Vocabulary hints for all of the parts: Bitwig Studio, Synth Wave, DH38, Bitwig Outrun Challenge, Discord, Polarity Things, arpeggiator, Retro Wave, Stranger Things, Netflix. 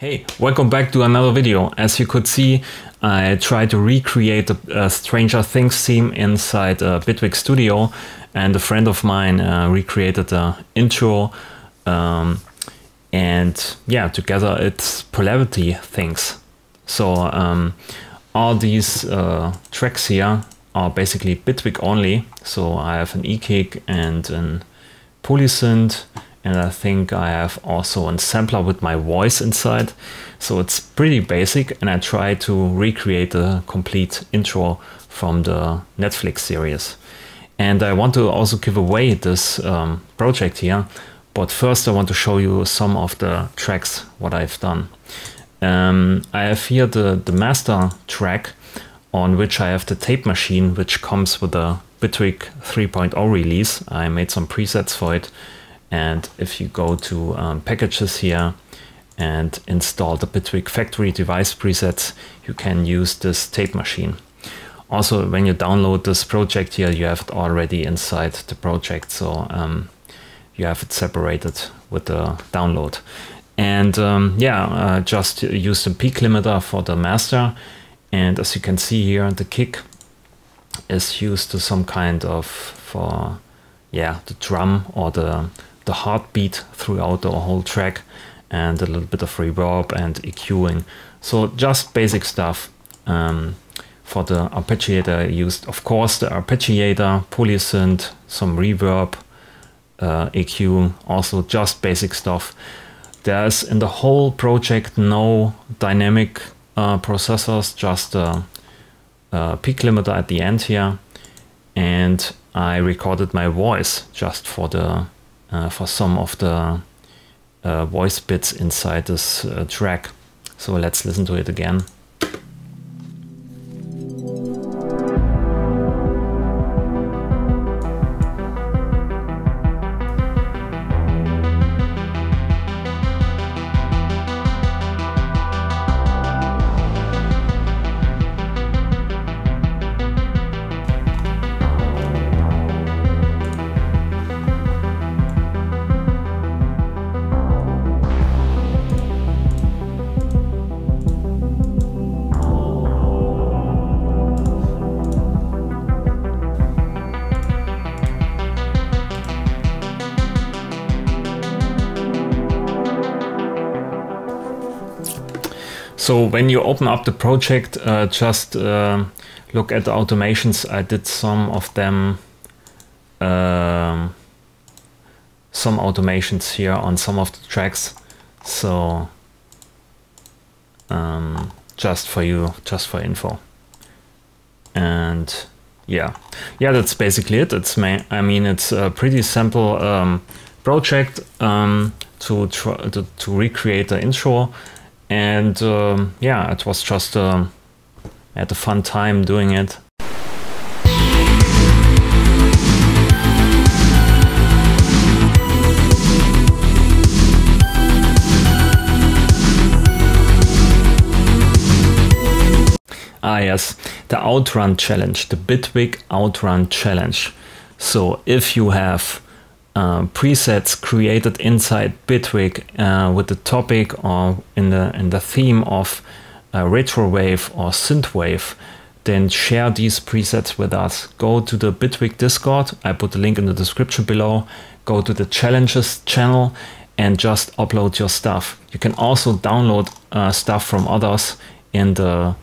Hey, welcome back to another video. As you could see, I tried to recreate the Stranger Things theme inside Bitwig Studio, and a friend of mine recreated the intro, and yeah, together it's Polarity Things. So all these tracks here are basically Bitwig only. So I have an E-kick and an polysynth. And I think I have also a sampler with my voice inside. So it's pretty basic, and I try to recreate the complete intro from the Netflix series. And I want to also give away this project here. But first I want to show you some of the tracks, what I've done. I have here the master track, on which I have the tape machine, which comes with the Bitwig 3.0 release. I made some presets for it. And if you go to packages here and install the Bitwig factory device presets, you can use this tape machine. Also, when you download this project here, you have it already inside the project. So you have it separated with the download. And yeah, just use the peak limiter for the master. And as you can see here, the kick is used to some kind of, for yeah, the drum or the heartbeat throughout the whole track, and a little bit of reverb and EQing. So just basic stuff. For the arpeggiator, I used, of course, the arpeggiator, polysynth, some reverb, EQ, also just basic stuff. There's in the whole project no dynamic processors, just a peak limiter at the end here. And I recorded my voice just for the for some of the voice bits inside this track. So let's listen to it again. So when you open up the project, just look at the automations. I did some of them, some automations here on some of the tracks. So just for you, just for info. And yeah, that's basically it. It's I mean, it's a pretty simple project to recreate the intro. And yeah, it was just I had a fun time doing it. Ah yes, the Outrun Challenge, the Bitwig Outrun Challenge. So if you have presets created inside Bitwig with the topic or in the theme of Retro Wave or Synth Wave, then share these presets with us. Go to the Bitwig Discord. I put the link in the description below. Go to the Challenges channel and just upload your stuff. You can also download stuff from others in the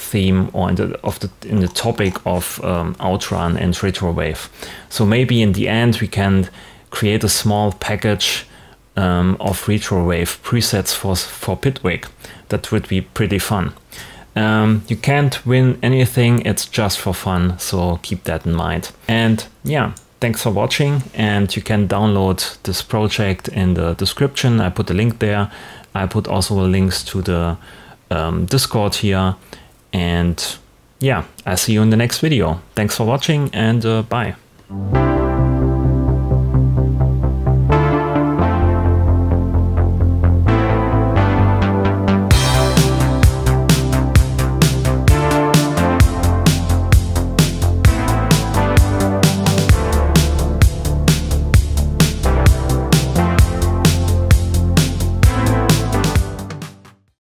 theme or in the topic of Outrun and Retro Wave. So maybe in the end we can create a small package of Retro Wave presets for Bitwig. That would be pretty fun. You can't win anything, it's just for fun, so keep that in mind. And yeah, thanks for watching, and you can download this project in the description. I put the link there. I put also links to the Discord here, and yeah, I'll see you in the next video. Thanks for watching, and bye.